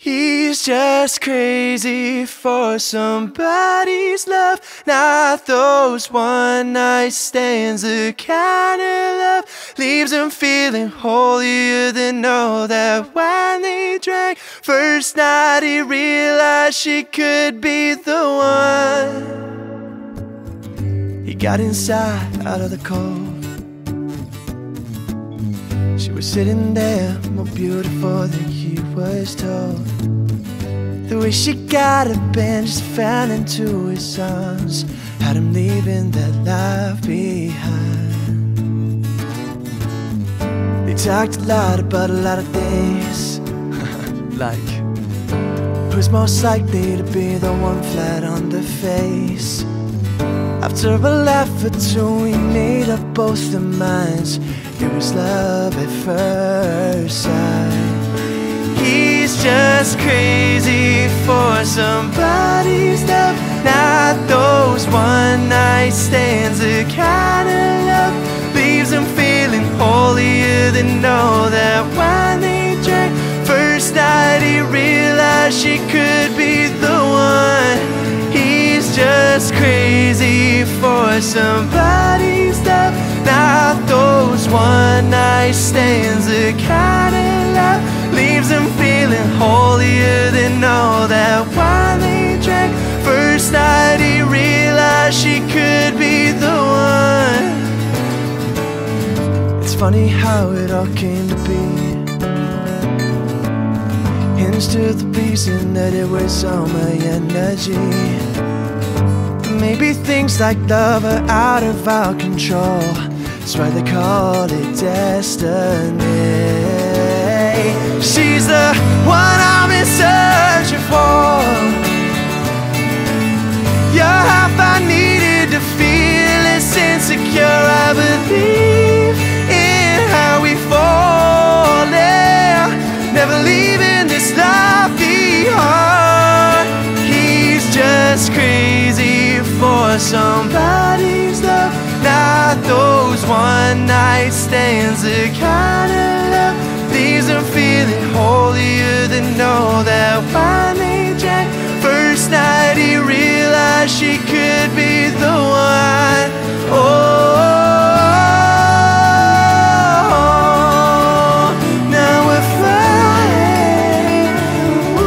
He's just crazy for somebody's love, not those one-night stands. The kind of love leaves them feeling holier than all that wine they drank. First night he realized she could be the one. He got inside, out of the cold. She was sitting there, more beautiful than he was told. The way she got up and just fell into his arms had him leaving that life behind. They talked a lot about a lot of things. Like who's most likely to be the one flat on the face? After a laugh or two, we made up both their minds. It was love at first sight. He's just crazy for somebody's love, not those one-night stands. The kind of love leaves him feeling holier than all that wine they drank. First night he realized she could be the one. He's just crazy for somebody's love, not those one-night stands. The kind of love leaves them feeling holier than all that wine they drank. First night he realized she could be the one. It's funny how it all came to be. Hinged to the reason that it was all my energy. Maybe things like love are out of our control. That's why they call it destiny. She's the one I'm in search for. Your help I needed to feel less insecure. I believe in how we fall, yeah. Never leaving this life behind. He's just crazy for somebody's love, not those one-night stands. The kind of love leaves them feeling holier than all that wine they drank. First night he realized she could be the one. Oh, now we're flying. Ooh.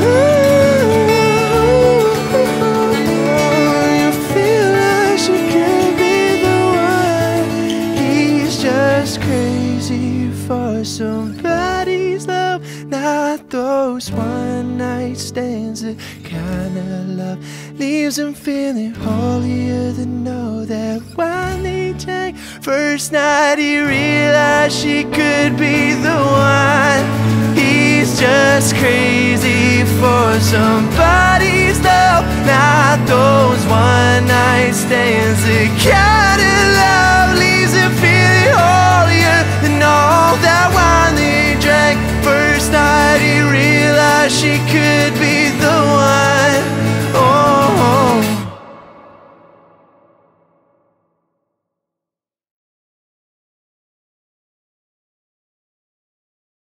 Ooh. You feel like she could be the one. He's just crazy for somebody's love, not those one-night stands. The kind of love leaves them feeling holier than all that wine they drank. First night he realized she could be the one. He's just crazy for somebody's love, not those one-night stands. The kind